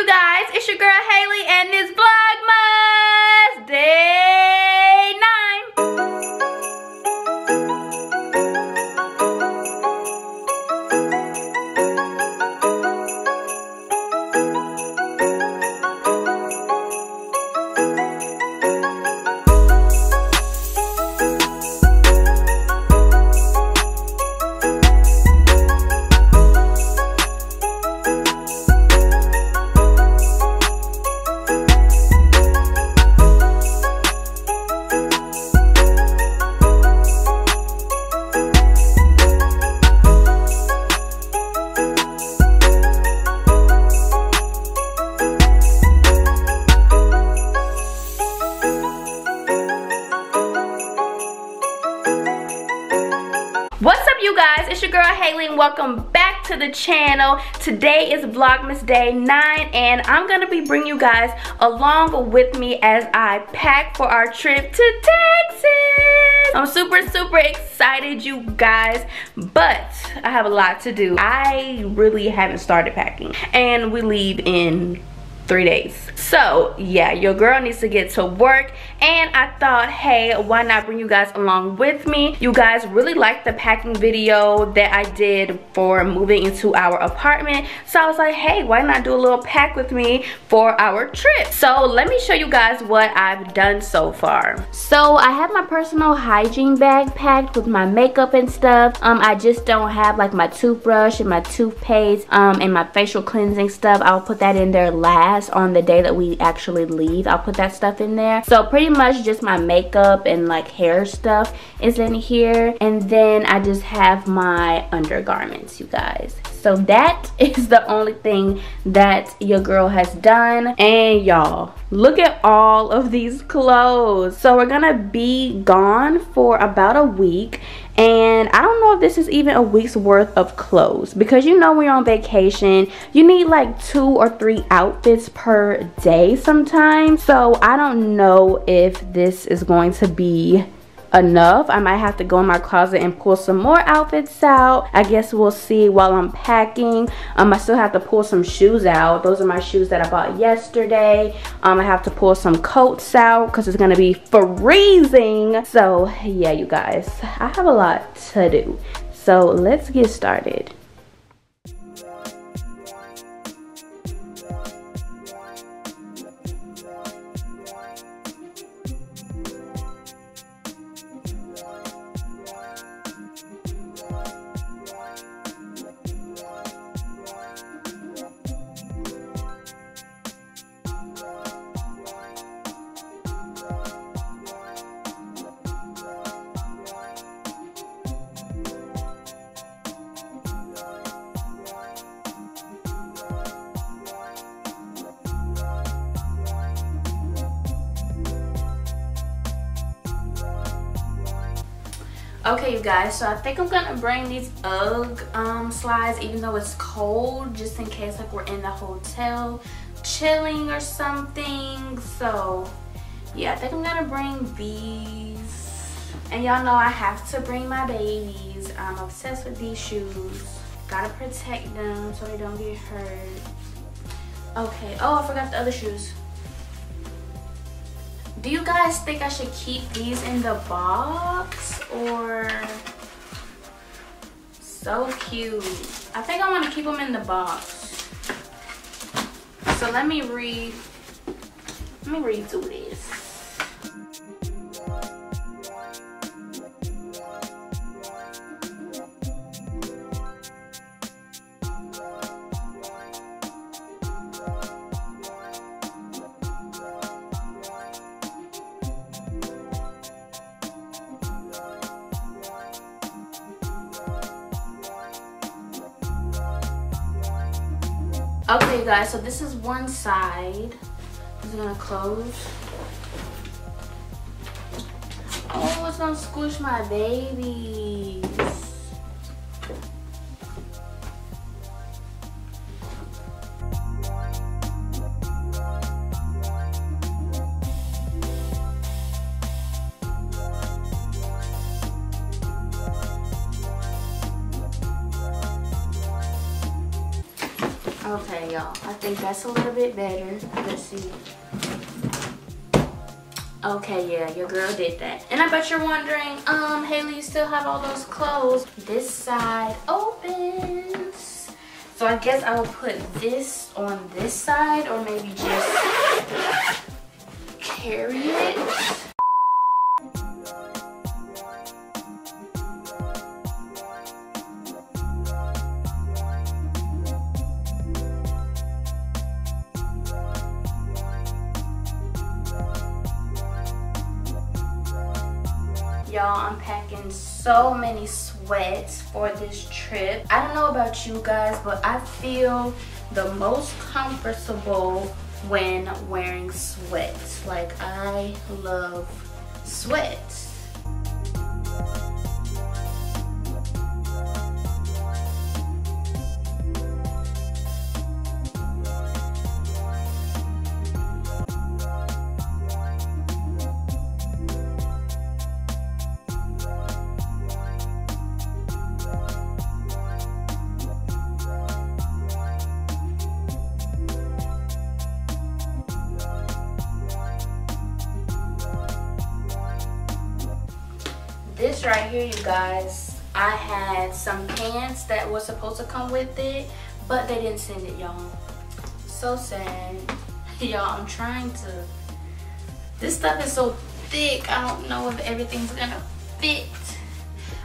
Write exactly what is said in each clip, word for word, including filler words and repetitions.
you guys? It's your girl Haley and it's Vlogmas Day nine. What's up, you guys? It's your girl Hey Lynn. Welcome back to the channel. Today is Vlogmas Day nine and I'm gonna be bringing you guys along with me as I pack for our trip to Texas. I'm super super excited, you guys, but I have a lot to do. I really haven't started packing and we leave in three days, so yeah, your girl needs to get to work. And I thought, hey, why not bring you guys along with me? You guys really liked the packing video that I did for moving into our apartment, so I was like, hey, why not do a little pack with me for our trip? So let me show you guys what I've done so far. So I have my personal hygiene bag packed with my makeup and stuff. um I just don't have like my toothbrush and my toothpaste um and my facial cleansing stuff. I'll put that in there last on the day that we actually leave. I'll put that stuff in there. So pretty much just my makeup and like hair stuff is in here, and then I just have my undergarments, you guys. So that is the only thing that your girl has done. And y'all, look at all of these clothes. So we're gonna be gone for about a week. And I don't know if this is even a week's worth of clothes, because you know when you're on vacation, you need like two or three outfits per day sometimes. So I don't know if this is going to be enough. I might have to go in my closet and pull some more outfits out. I guess we'll see while I'm packing. Um, I still have to pull some shoes out. Those are my shoes that I bought yesterday. Um, I have to pull some coats out because it's gonna be freezing. So yeah, you guys, I have a lot to do. So let's get started. Okay, you guys, so I think I'm gonna bring these UGG um, slides, even though it's cold, just in case like we're in the hotel chilling or something. So yeah, I think I'm gonna bring these. And y'all know I have to bring my babies. I'm obsessed with these shoes. Gotta protect them so they don't get hurt. Okay, oh, I forgot the other shoes. Do you guys think I should keep these in the box or? So cute. I think I want to keep them in the box. So let me read. Let me redo this. Okay, you guys, so this is one side. I'm just gonna close. Oh, it's gonna squish my babies. Okay, y'all, I think that's a little bit better. Let's see. Okay, yeah, your girl did that. And I bet you're wondering, um, Haley, you still have all those clothes. This side opens. So I guess I will put this on this side, or maybe just carry it. Y'all, I'm packing so many sweats for this trip. I don't know about you guys, but I feel the most comfortable when wearing sweats. Like, I love sweats. This right here, you guys, I had some pants that were supposed to come with it, but they didn't send it, y'all. So sad. Y'all, I'm trying to... This stuff is so thick, I don't know if everything's gonna fit.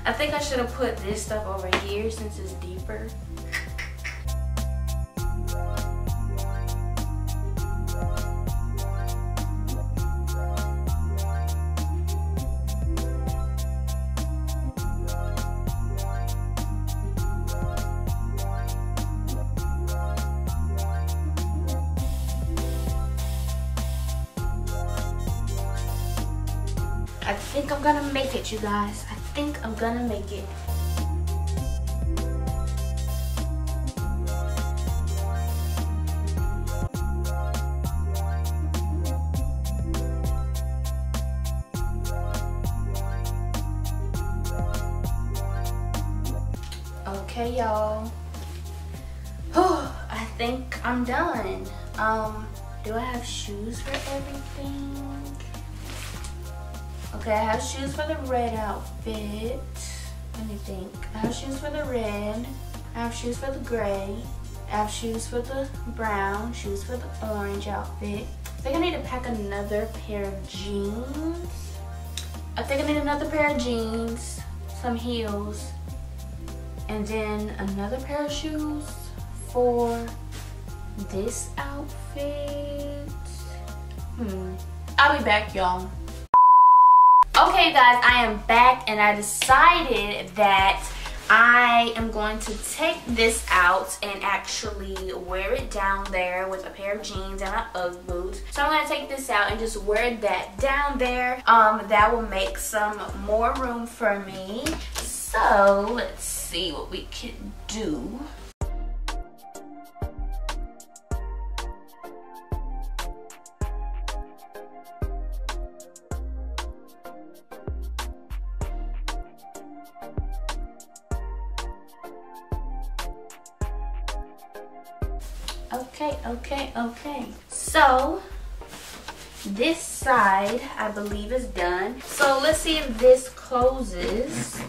I think I should have put this stuff over here since it's deeper. I think I'm gonna make it, you guys. I think I'm gonna make it. Okay, y'all. I think I'm done. Um, do I have shoes for everything? Okay, I have shoes for the red outfit. Let me think. I have shoes for the red. I have shoes for the gray. I have shoes for the brown. Shoes for the orange outfit. I think I need to pack another pair of jeans. I think I need another pair of jeans, some heels, and then another pair of shoes for this outfit. Hmm. I'll be back, y'all. Okay guys, I am back and I decided that I am going to take this out and actually wear it down there with a pair of jeans and my UGG boots. So I'm gonna take this out and just wear that down there. Um, that will make some more room for me. So let's see what we can do. Okay, okay, okay. So, this side, I believe, is done. So, let's see if this closes.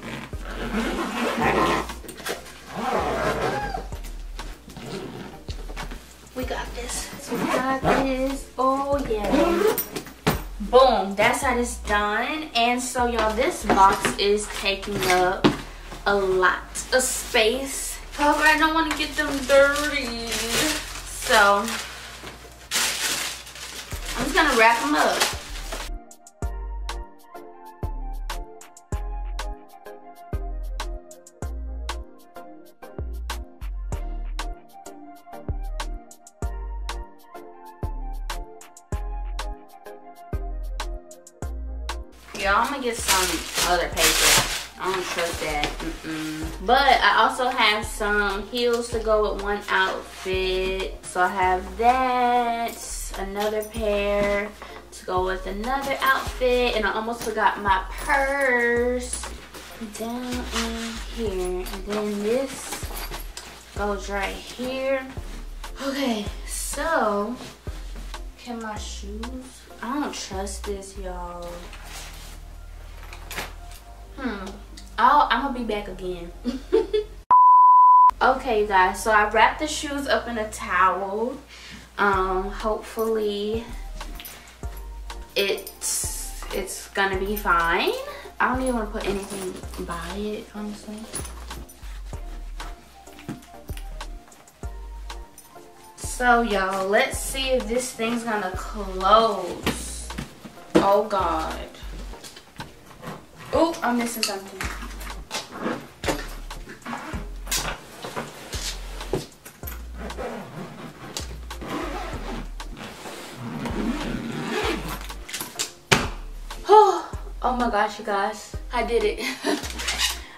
We got this. We got this. Oh, yeah. Boom. That side is done. And so, y'all, this box is taking up a lot of space. However, I don't want to get them dirty. So, I'm just going to wrap them up. Y'all, I'm going to get some other paper. I don't trust that. Mm-mm. But I also have some heels to go with one outfit. So I have that, another pair to go with another outfit, and I almost forgot my purse down in here. And then this goes right here. Okay, so can my shoes? I don't trust this, y'all. Hmm. Oh, I'm gonna be back again. Okay, guys. So I wrapped the shoes up in a towel. Um, hopefully it's it's gonna be fine. I don't even want to put anything by it, honestly. So y'all, let's see if this thing's gonna close. Oh God. Oh, I'm missing something. Oh my gosh, you guys, I did it.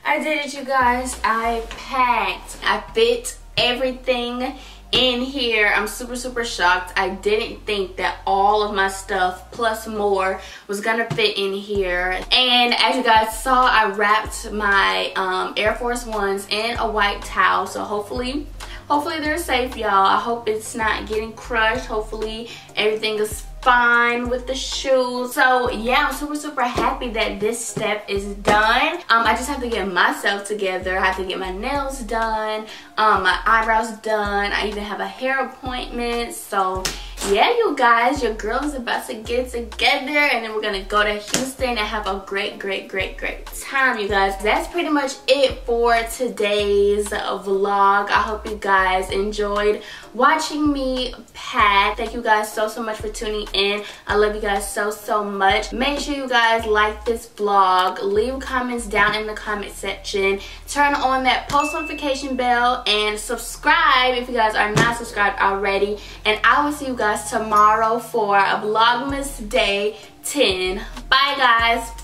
I did it, you guys. I packed, I fit everything in here. I'm super super shocked. I didn't think that all of my stuff plus more was gonna fit in here. And as you guys saw, I wrapped my um, Air Force Ones in a white towel, so hopefully hopefully they're safe, y'all. I hope it's not getting crushed. Hopefully everything is fine with the shoes. So yeah, I'm super super happy that this step is done. um I just have to get myself together. I have to get my nails done, um my eyebrows done. I even have a hair appointment. So yeah, you guys, your girl is about to get together, and then we're gonna go to Houston and have a great great great great time, you guys. That's pretty much it for today's vlog. I hope you guys enjoyed watching me pack. Thank you guys so so much for tuning in. I love you guys so so much. Make sure you guys like this vlog, leave comments down in the comment section, turn on that post notification bell, and subscribe if you guys are not subscribed already. And I will see you guys tomorrow for a Vlogmas Day ten. Bye, guys.